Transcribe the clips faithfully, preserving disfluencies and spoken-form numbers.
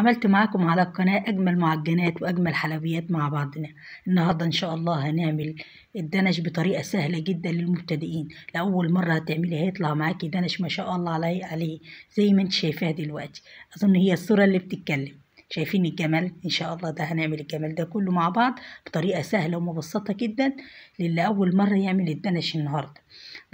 عملت معاكم على القناة أجمل معجنات وأجمل حلويات مع بعضنا. النهاردة إن شاء الله هنعمل الدنش بطريقة سهلة جدا للمبتدئين. لأول مرة هتعملي هيطلع معاكي دنش ما شاء الله عليه عليه زي ما انت شايفاها دلوقتي. أظن هي الصورة اللي بتتكلم. شايفين الجمال؟ إن شاء الله ده هنعمل الجمال ده كله مع بعض بطريقة سهلة ومبسطة جدا للي أول مرة يعمل الدنش النهاردة.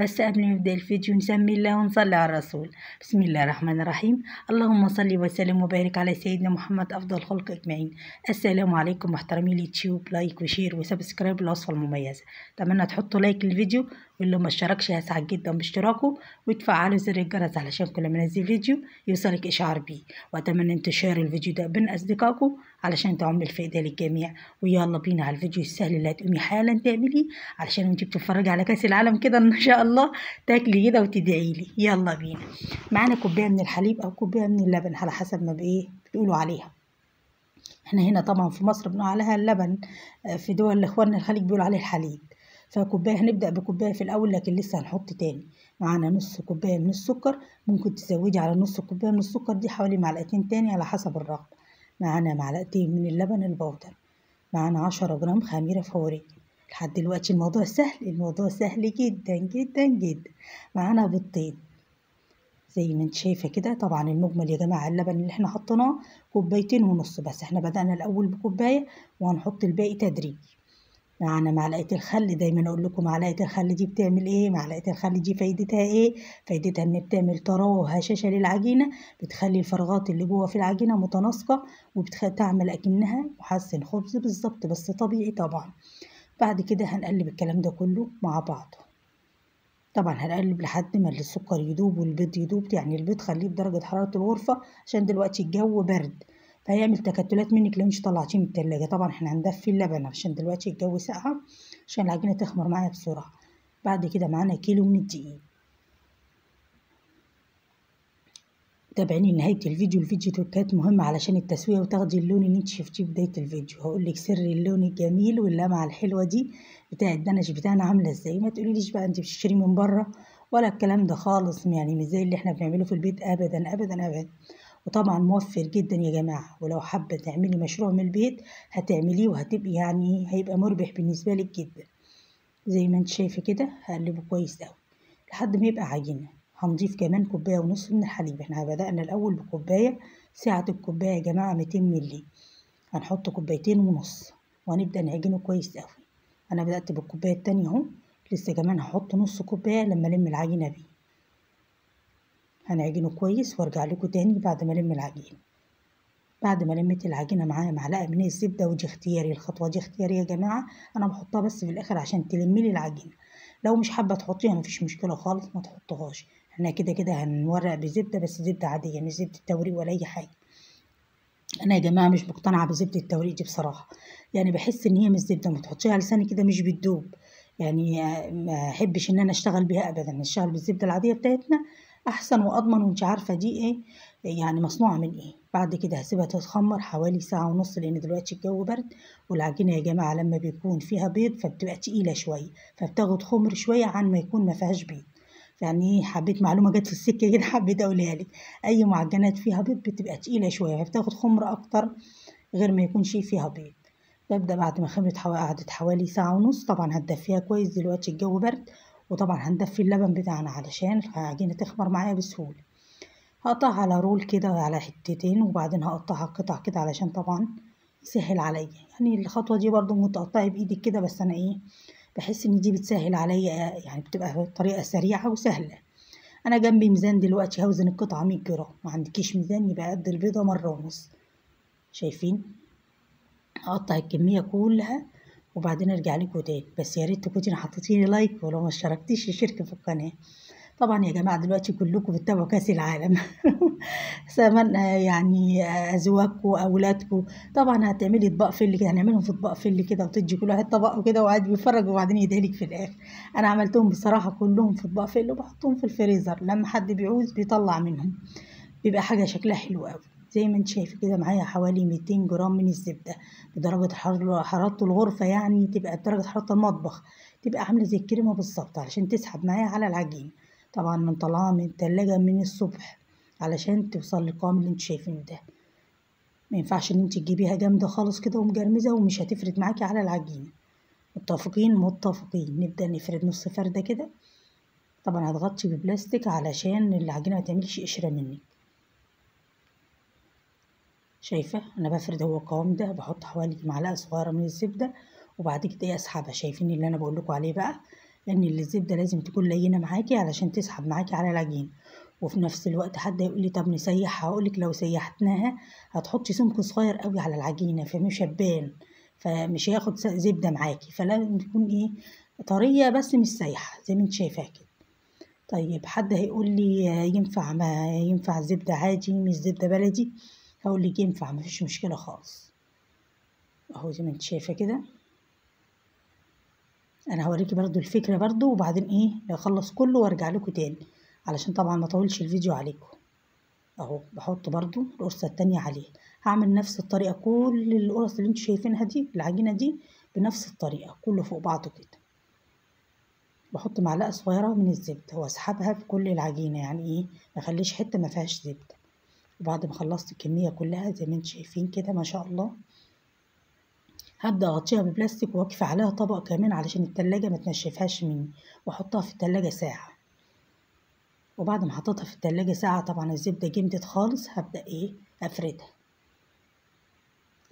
بس قبل ما نبدأ الفيديو نسمي الله ونصلي على الرسول. بسم الله الرحمن الرحيم. اللهم صل وسلم وبارك على سيدنا محمد أفضل خلق أجمعين. السلام عليكم محترمي اليوتيوب. لايك وشير وسبسكرايب للوصفة المميزة. أتمنى تحطوا لايك للفيديو، واللي ما اشتركش هسعد جدا باشتراكه، وتفعلوا زر الجرس علشان كل ما انزل فيديو يوصلك اشعار بيه. واتمنى ان تشاركوا الفيديو ده بين اصدقائكم علشان تعم الفائده للجميع. ويلا بينا على الفيديو السهل اللي هتقومي حالا تعمليه علشان وانت بتتفرجي على كاس العالم كده ان شاء الله تاكلي كده وتدعي لي. يلا بينا. معانا كوبايه من الحليب او كوبايه من اللبن على حسب ما بايه بتقولوا عليها. احنا هنا طبعا في مصر بنقول عليها اللبن، في دول اخواننا الخليج بيقولوا عليه الحليب. فكوبايه، هنبدأ بكوبايه في الأول لكن لسه هنحط تاني. معانا نص كوبايه من السكر، ممكن تزودي على نص كوبايه من السكر دي حوالي معلقتين تاني على حسب الرغبة. معانا معلقتين من اللبن البودر. معانا عشرة جرام خميرة فورية. لحد دلوقتي الموضوع سهل، الموضوع سهل جدا جدا جدا. معانا بيضتين زي ما انت شايفه كده. طبعا المجمل يا جماعه اللبن اللي احنا حطيناه كوبايتين ونص بس، احنا بدأنا الأول بكوبايه وهنحط الباقي تدريجي. معانا معلقة الخل. دايما اقول لكم معلقة الخل دي بتعمل ايه. معلقة الخل دي فايدتها ايه؟ فايدتها ان بتعمل طراوه وهشاشه للعجينه، بتخلي الفراغات اللي جوه في العجينه متناسقه، وبتعمل اكنها محسن خبز بالظبط بس طبيعي طبعا. بعد كده هنقلب الكلام ده كله مع بعضه. طبعا هنقلب لحد ما السكر يدوب والبيض يدوب، يعني البيض خليه بدرجه حراره الغرفه عشان دلوقتي الجو برد فهيعمل تكتلات منك لو مش طلعتيه من التلاجة. طبعا احنا هندفي اللبن عشان دلوقتي الجو ساقع عشان العجينة تخمر معانا بسرعة. بعد كده معانا كيلو من الدقيق. تابعيني لنهاية الفيديو، الفيديو تركات مهمة علشان التسوية وتاخدي اللون اللي انت شفتيه في بداية الفيديو. هقولك سر اللون الجميل واللمعة الحلوة دي بتاع الدنش بتاعنا عاملة ازاي. ما تقوليليش بقى انت بتشتري من بره ولا الكلام ده خالص، يعني مش زي اللي احنا بنعمله في البيت ابدا ابدا ابدا. وطبعا موفر جدا يا جماعه، ولو حابه تعملي مشروع من البيت هتعمليه وهتبقي يعني هيبقى مربح بالنسبه لك جدا. زي ما انت شايفه كده هقلبه كويس قوي لحد ما يبقى عجينه. هنضيف كمان كوبايه ونص من الحليب. احنا بدأنا الاول بكوبايه، سعه الكوبايه يا جماعه ميتين مللي. هنحط كوبايتين ونص وهنبدا نعجنه كويس قوي. انا بدأت بالكوبايه التانيه اهو، لسه كمان هحط نص كوبايه لما الم العجينه بيه. هنعجنه كويس وارجع لكم تاني بعد ما الم العجينه. بعد ما لميت العجينه معايا معلقه من الزبده، ودي اختياري، الخطوه دي اختياري يا جماعه، انا بحطها بس في الاخر عشان تلمي لي العجينه. لو مش حابه تحطيها مفيش مشكله خالص ما تحطهاش، احنا كده كده هنورق بزبده بس زبده عاديه مش زبده التوريق ولا اي حاجه. انا يا جماعه مش مقتنعه بزبده التوريق دي بصراحه، يعني بحس ان هي مش زبده، ما تحطيها على لساني كده مش بتدوب، يعني ما احبش ان انا اشتغل بيها ابدا. نشتغل بالزبده العاديه بتاعتنا احسن واضمن، وانت عارفه دي ايه يعني مصنوعه من ايه. بعد كده هسيبها تتخمر حوالي ساعه ونص لان دلوقتي الجو برد، والعجينه يا جماعه لما بيكون فيها بيض فبتبقى تقيله شويه فبتاخد خمر شويه عن ما يكون ما فيهاش بيض. يعني حبيت معلومه جت في السكه كده حبيت اقولها لك، اي معجنات فيها بيض بتبقى تقيله شويه فبتاخد خمر اكتر غير ما يكون شيء فيها بيض. ببدا بعد ما خمرت قعدت حوالي ساعه ونص، طبعا هتدفيها كويس دلوقتي الجو برد، وطبعا هندفي اللبن بتاعنا علشان العجينه تخمر معايا بسهوله. هقطعها على رول كده على حتتين وبعدين هقطعها قطع كده علشان طبعا يسهل عليا. يعني الخطوه دي برضو ممكن تقطعي بايدك كده بس انا ايه بحس ان دي بتسهل عليا، يعني بتبقى طريقه سريعه وسهله. انا جنبي ميزان دلوقتي هوزن القطعه مية جرام، ما عندكيش ميزان يبقى قد البيضه مره ونص. شايفين هقطع الكميه كلها وبعدين ارجع لكم تاني، بس يا ريت تكوني حطيتيلي لايك، ولو ما اشتركتيش اشتركي في القناه. طبعا يا جماعه دلوقتي كلكم بتتابعوا كاس العالم سمعنا يعني ازواجكم واولادكم. طبعا هتعملي اطباق فل كده، هنعملهم في اطباق فل كده وتدي كل واحد طبقه كده وقاعد بيتفرج وبعدين يديلك في الاخر. انا عملتهم بصراحه كلهم في اطباق فل وبحطهم في الفريزر لما حد بيعوز بيطلع منهم، بيبقى حاجه شكلها حلو قوي. زي ما انت شايفه كده معايا حوالي ميتين جرام من الزبده بدرجه حراره الغرفه، يعني تبقى بدرجه حراره المطبخ، تبقى عامله زي الكريمه بالظبط علشان تسحب معايا على العجين. طبعا مطلعاها من التلاجة من الصبح علشان توصل للقوام اللي انت شايفينه ده. ما ينفعش ان انت تجيبيها جامده خالص كده ومجرمزه ومش هتفرد معاكي على العجينه. متفقين؟ متفقين. نبدا نفرد نص فرده كده. طبعا هتغطي ببلاستيك علشان العجينه ما تعملش قشره منك. شايفه انا بفرد هو القوام ده، بحط حوالي معلقه صغيره من الزبده وبعد كده اسحبها. شايفين اللي انا بقول لكم عليه بقى، لان الزبده لازم تكون لينه معاكي علشان تسحب معاكي على العجين. وفي نفس الوقت حد هيقول لي طب نسيحها، هقول لك لو سيحتناها هتحطي سمك صغير قوي على العجينه فمش هتبان، فمش هياخد زبده معاكي، فلازم تكون ايه طريه بس مش سايحه زي ما انت شايفاها كده. طيب حد هيقول لي ينفع ما ينفع الزبده عادي مش زبده بلدي، هقول لك ينفع مفيش مشكله خالص. اهو زي ما انت شايفه كده. انا هوريكي برضو الفكره برضو وبعدين ايه اخلص كله وارجع لكم تاني علشان طبعا ما اطولش الفيديو عليكم. اهو بحط برضو القرصه التانيه عليه. هعمل نفس الطريقه، كل القرص اللي انتوا شايفينها دي العجينه دي بنفس الطريقه كله فوق بعضه كده. بحط معلقه صغيره من الزبده واسحبها في كل العجينه، يعني ايه ما اخليش حته ما فيهاش زبده. وبعد ما خلصت الكميه كلها زي ما انتوا شايفين كده ما شاء الله، هبدا اغطيها ببلاستيك واكفي عليها طبق كمان علشان التلاجة ما تنشفهاش مني، واحطها في التلاجة ساعه. وبعد ما حطيتها في التلاجة ساعه طبعا الزبده جمدت خالص، هبدا ايه افردها.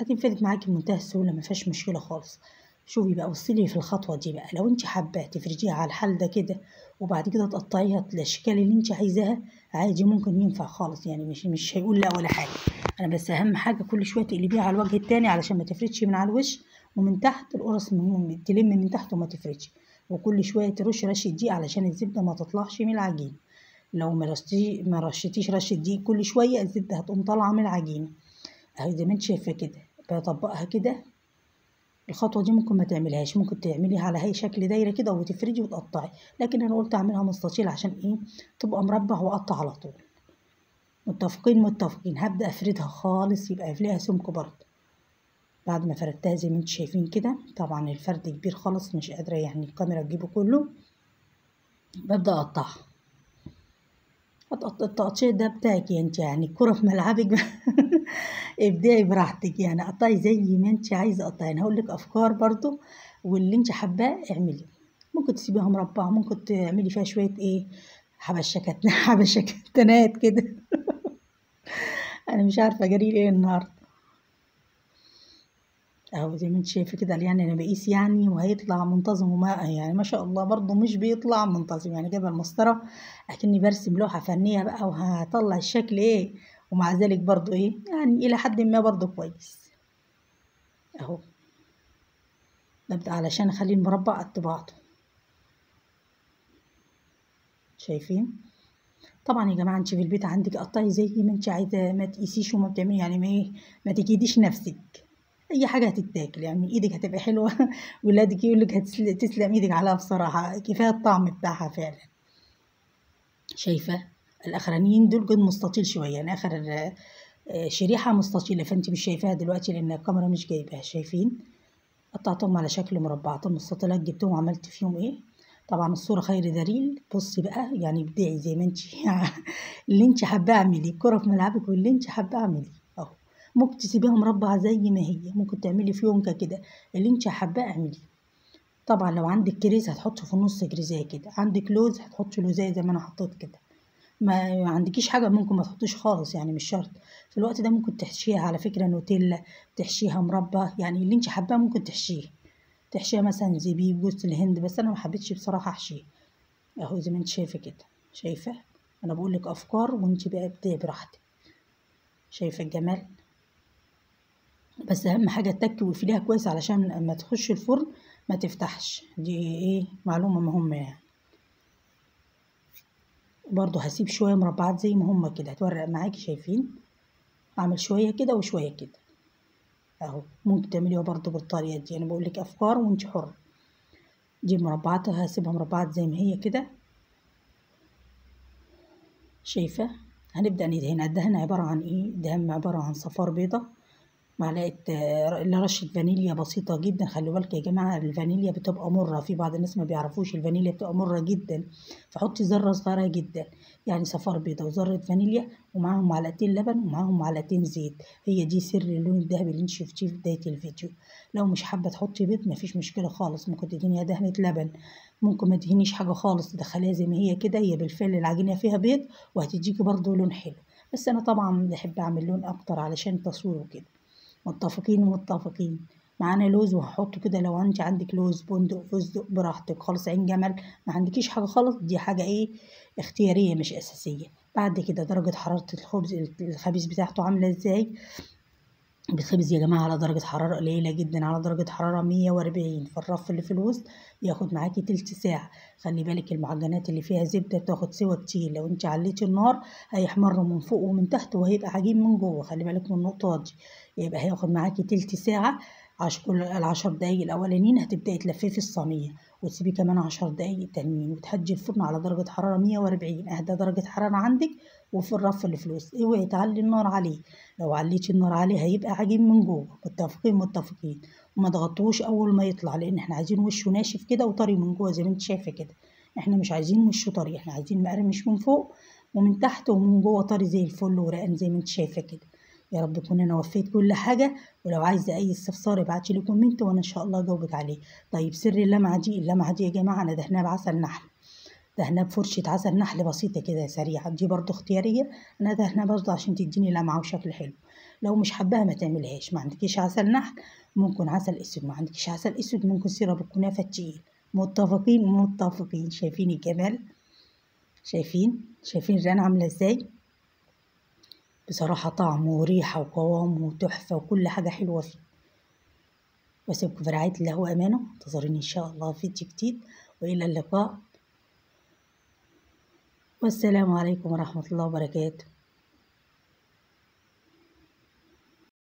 هتنفرد معاكي بمنتهى السهوله ما فيهاش مشكله خالص. شوفي بقى، بصي لي في الخطوه دي بقى، لو انت حابه تفرديها على الحال ده كده وبعد كده تقطعيها الاشكال اللي انت عايزاها عادي، ممكن ينفع خالص، يعني مش مش هيقول لا ولا حاجه. انا بس اهم حاجه كل شويه تقلبيها على الوجه التاني علشان ما تفردش من على الوش ومن تحت، القرص من تلم من تحت وما تفردش، وكل شويه ترش رشه دقيق علشان الزبده ما تطلعش من العجينه. لو ما ما رشتيش رشه دقيق كل شويه الزبده هتقوم طالعه من العجينه. اهي زي ما انت شايفه كده بطبقها كده. الخطوه دي ممكن ما تعملهاش، ممكن تعمليها على هاي شكل دايره كده وتفردي وتقطعي، لكن انا قلت اعملها مستطيل عشان ايه تبقى مربع واقطع على طول. متفقين؟ متفقين. هبدا افردها خالص، يبقى ليها سمك برضه. بعد ما فردتها زي ما انتوا شايفين كده، طبعا الفرد كبير خالص مش قادره يعني الكاميرا تجيبه كله، ببدا اقطعها. التقطيع ده بتاعك انت، يعني الكره في ملعبك. ابدعي براحتك، يعني قطعي زي ما انت عايزه قطعي. انا هقول لك افكار برضو واللي انت حباه اعمليه. ممكن تسيبيها مربعه، ممكن تعملي فيها شويه ايه حبشكتنا حبشكتنات كده. انا مش عارفه جري ايه النهارده. اهو زي ما انت شايفه كده، يعني انا بقيس يعني وهيطلع منتظم، وما يعني ما شاء الله برضو مش بيطلع منتظم، يعني جايبه المسطره اكني برسم لوحه فنيه بقى وهطلع الشكل ايه، ومع ذلك برضو ايه يعني الى حد ما برضو كويس. اهو ببدأ علشان اخلي المربع قد بعضه. شايفين؟ طبعا يا جماعه انت في البيت عندك قطعي زي ما انت عايزه، ما تقيسيش وما بتعملي، يعني ما ايه ما تجيديش نفسك. اي حاجه هتتاكل، يعني ايدك هتبقى حلوه، ولادك يقول لك هتسلم ايدك عليها بصراحه، كفايه الطعم بتاعها فعلا. شايفه الاخرانيين دول جد مستطيل شويه، يعني اخر شريحه مستطيله، فانت مش شايفاها دلوقتي لان الكاميرا مش جايباها. شايفين؟ قطعتهم على شكل مربعات، المستطيلات جبتهم وعملت فيهم ايه، طبعا الصوره خير دليل. بصي بقى، يعني ابدعي زي ما انت اللي انت حابه اعملي، الكره في ملعبك واللي انت حابه اعملي. اهو ممكن تسيبيها مربعه زي ما هي، ممكن تعملي فيونكه كده، اللي انت حابه اعمليه. طبعا لو عندك كريز هتحطه في النص كريزايه كده، عندك لوز هتحطي لوزايه زي ما انا حطيت كده، ما عندكيش حاجه ممكن ما تحطيش خالص، يعني مش شرط. في الوقت ده ممكن تحشيها على فكره نوتيلا، تحشيها مربى، يعني اللي انت حباه ممكن تحشيه. تحشيها مثلا زبيب، جوز الهند، بس انا ما حبيتش بصراحه احشيه. اهو زي ما انت شايفه كده. شايفه انا بقول لك افكار وانت بقى ابدعي براحتك. شايفه الجمال؟ بس اهم حاجه تتكي وتقفليها كويس علشان لما تخش الفرن ما تفتحش، دي ايه معلومه مهمه يعني. برضو هسيب شويه مربعات زي ما هما كده هتورق معاكي. شايفين؟ اعمل شويه كده وشويه كده. اهو ممكن تعمليها برضو بالطريقه دي، انا بقولك افكار وانت حره. دي مربعات هسيبها مربعات زي ما هي كده. شايفه؟ هنبدا ندهن. الدهن عباره عن ايه؟ دهن عباره عن صفار بيضه معلقه رشه فانيليا بسيطه جدا. خلوا بالك يا جماعه الفانيليا بتبقى مره، في بعض الناس ما بيعرفوش الفانيليا بتبقى مره جدا، فحطي ذره صغيره جدا يعني صفار بيضه وذره فانيليا ومعاهم معلقتين لبن ومعاهم معلقتين زيت. هي دي سر اللون الذهبي اللي انت شفتيه في بدايه الفيديو. لو مش حابه تحطي بيض مفيش مشكله خالص، ممكن تدهنيها دهنه لبن، ممكن ما تدهنيش حاجه خالص، تدخليها زي ما هي كده. هي بالفعل العجينه فيها بيض وهتديكي برضو لون حلو، بس انا طبعا بحب اعمل لون اكتر علشان تصوير وكده. متفقين متفقين معانا لوز وهحطه كده، لو انت عندك لوز بندق فستق براحتك خالص، عين جمل، ما عندكيش حاجه خالص دي حاجه ايه اختياريه مش اساسيه. بعد كده درجه حراره الخبز الخبيز بتاعته عامله ازاي. الخبز يا جماعه على درجه حراره قليله جدا، على درجه حراره مية واربعين، فالرف اللي في الوسط ياخد معاكي تلت ساعه. خلي بالك المعجنات اللي فيها زبده بتاخد سوا كتير، لو انت عليتي النار هيحمروا من فوق ومن تحت وهيبقى عجين من جوه، خلي بالك من النقطه دي. يبقى هياخد معاكي تلت ساعه. عشر العشر دقايق الاولانيين هتبداي تلففي الصينيه وتسيبي كمان عشر دقايق تانيين، وتهدي الفرن على درجه حراره مية واربعين، اهدى درجه حراره عندك. وفي الرف اللي في الوسط اوعي تعلي النار عليه، لو عليتي النار عليه هيبقى عجين من جوه. متفقين متفقين. وما تغطوش اول ما يطلع، لان احنا عايزين وشه ناشف كده وطري من جوه زي ما انت شايفه كده. احنا مش عايزين وشه طري، احنا عايزين مقرمش من فوق ومن تحت ومن جوه طري زي الفل ورقان زي ما انت شايفه كده. يا رب تكون انا وفيت كل حاجه، ولو عايزه اي استفسار ابعتي لي كومنت وانا ان شاء الله اجاوبك عليه. طيب سر اللمعه دي، اللمعه دي يا جماعه انا دهناها بعسل نحل، دهناها بفرشه عسل نحل بسيطه كده سريعه، دي برضو اختياريه، انا دهناها برضو عشان تديني لمعه وشكل حلو. لو مش حباها ما تعملهاش، ما عندكيش عسل نحل ممكن عسل اسود، ما عندكيش عسل اسود ممكن سيرب الكنافه التقيل. متفقين متفقين. شايفين الجمال؟ شايفين شايفين الرنه عامله ازاي؟ بصراحة طعمه وريحة وقوامه وتحفة وكل حاجة حلوة فيه. واسيبكم في رعاية الله وأمانه، انتظروني إن شاء الله في فيديو جديد، وإلى اللقاء والسلام عليكم ورحمة الله وبركاته.